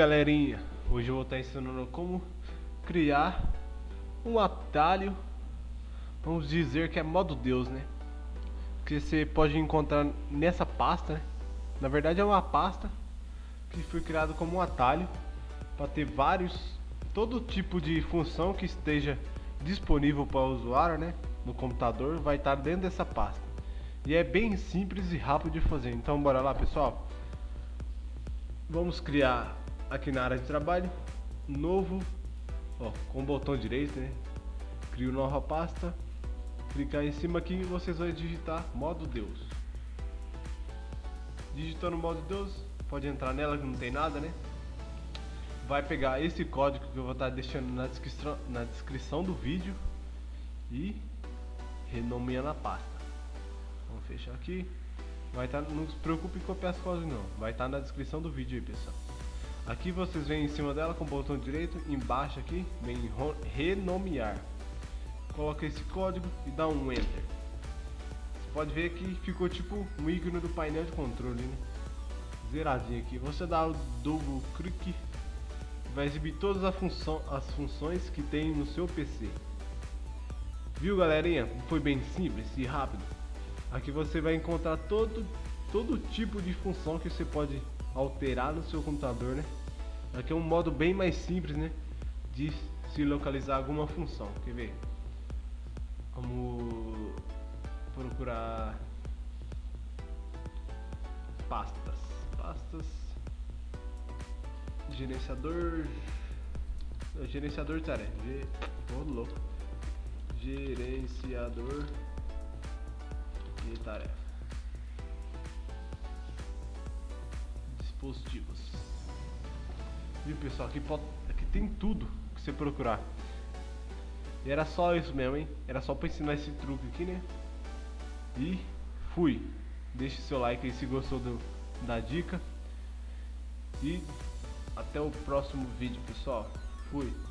galerinha, hoje eu vou estar ensinando como criar um atalho, vamos dizer que é modo Deus, né? Que você pode encontrar nessa pasta, né? Na verdade é uma pasta que foi criada como um atalho para ter todo tipo de função que esteja disponível para o usuário, né? No computador vai estar dentro dessa pasta e é bem simples e rápido de fazer. Então bora lá, pessoal. Vamos criar aqui na área de trabalho, novo, ó, com o botão direito, né? Crio nova pasta, clicar em cima aqui e vocês vão digitar modo Deus. Digitando modo Deus, pode entrar nela que não tem nada, né? Vai pegar esse código que eu vou estar deixando na descrição do vídeo e renomeando a pasta. Vamos fechar aqui. Vai estar, não se preocupe em copiar as coisas não, vai estar na descrição do vídeo aí, pessoal. Aqui vocês vêm em cima dela com o botão direito, embaixo aqui, vem renomear. Coloca esse código e dá um Enter. Você pode ver que ficou tipo um ícone do painel de controle, né? Zeradinho aqui. Você dá o double click, vai exibir todas as funções que tem no seu PC. Viu, galerinha? Foi bem simples e rápido. Aqui você vai encontrar todo tipo de função que você pode alterar no seu computador, né? Aqui é um modo bem mais simples, né? De se localizar alguma função. Quer ver? Vamos procurar pastas, gerenciador de tarefa, gerenciador de tarefa, dispositivos. Viu, pessoal? Aqui tem tudo que você procurar. E era só isso mesmo, hein? Era só para ensinar esse truque aqui, né? E fui. Deixe seu like aí se gostou da dica. E até o próximo vídeo, pessoal. Fui.